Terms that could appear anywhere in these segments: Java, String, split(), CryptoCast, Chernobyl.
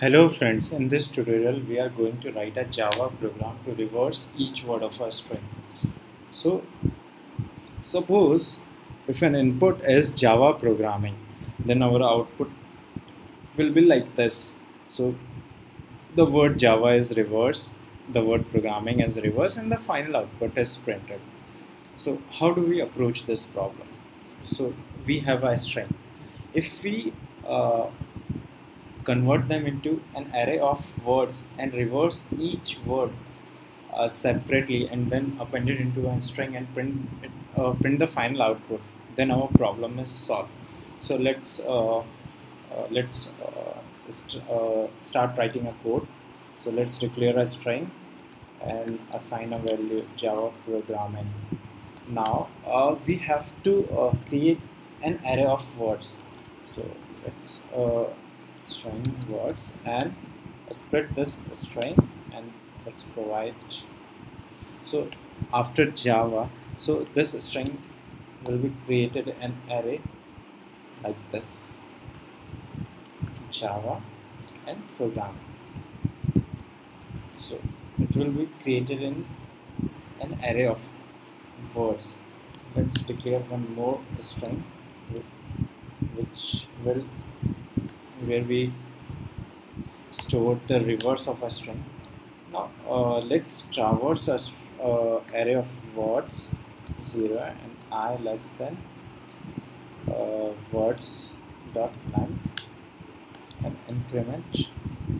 Hello friends, in this tutorial we are going to write a Java program to reverse each word of a string. So suppose if an input is Java programming, then our output will be like this. So the word Java is reversed, the word programming is reversed, and the final output is printed. So how do we approach this problem? So we have a string. If we convert them into an array of words and reverse each word separately and then append it into a string and print the final output, then our problem is solved. So let's start writing a code. So let's declare a string and assign a value Java programming. Now we have to create an array of words. So let's string words and split this string and let's provide. So after Java, so this string will be created an array like this, Java and program. So it will be created in an array of words. Let's declare one more string which will where we store the reverse of a string. Now let's traverse a array of words 0 and I less than words dot length and increment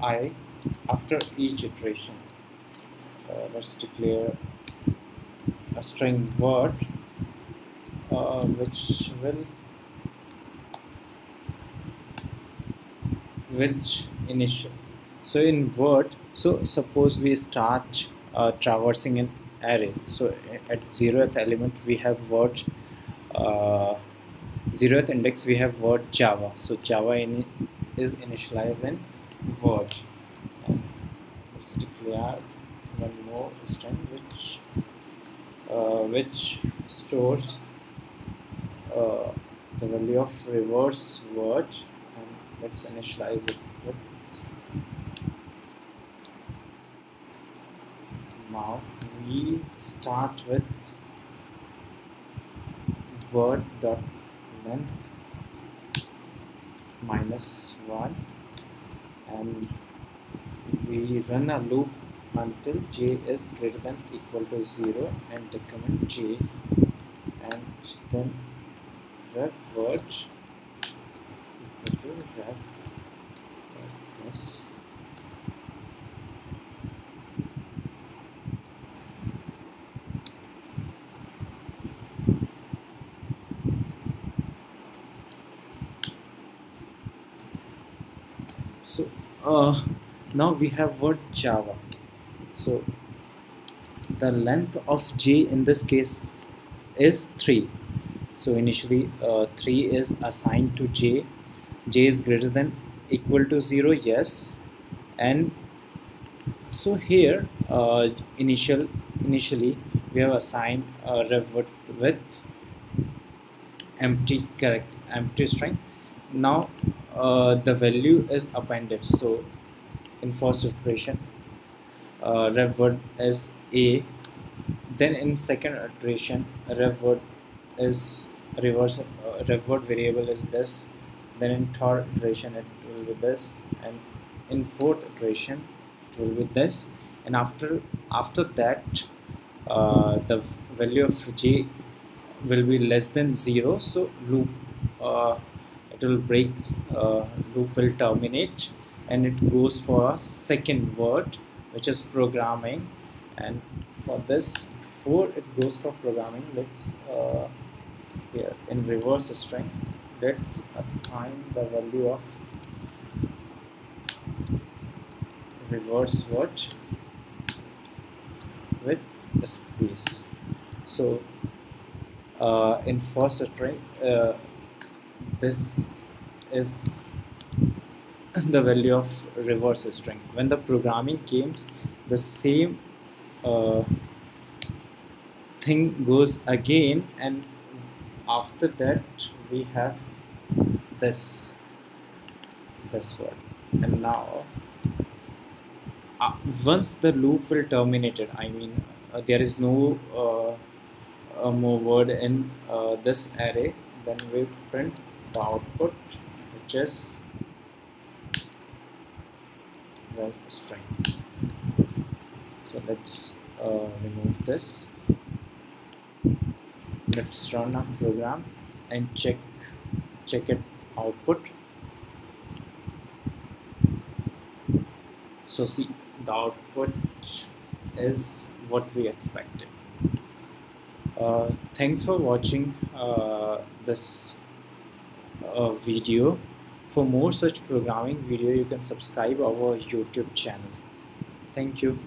I after each iteration. Let's declare a string word which initial. So in word, so suppose we start traversing an array. So at 0th element we have word 0th index we have word Java. So Java is initialized in word. And let's declare one more string which stores the value of reverse word. Let's initialize it with now we start with word dot length -1 and we run a loop until j is greater than equal to 0 and decrement j and then ref word have this. So now we have word Java. So the length of J in this case is 3. So initially 3 is assigned to J. J is greater than equal to 0, yes, and so here initially we have assigned a rev word with empty string. Now the value is appended. So in first iteration rev word is a, then in second iteration rev word is reverse rev word variable is this. Then in third iteration it will be this, and in fourth iteration it will be this, and after that the value of j will be less than 0. So loop it will break, loop will terminate, and it goes for a second word which is programming, and for this before it goes for programming, let's here in reverse string let's assign the value of reverse word with a space. So in first iteration this is the value of reverse string. When the programming came, the same thing goes again, and after that we have this word. And now once the loop will terminated, I mean there is no more word in this array, then we print the output, which is the string. So let's remove this. Let's run our program and check it output. So see, the output is what we expected. Thanks for watching this video. For more such programming video, you can subscribe our YouTube channel. Thank you.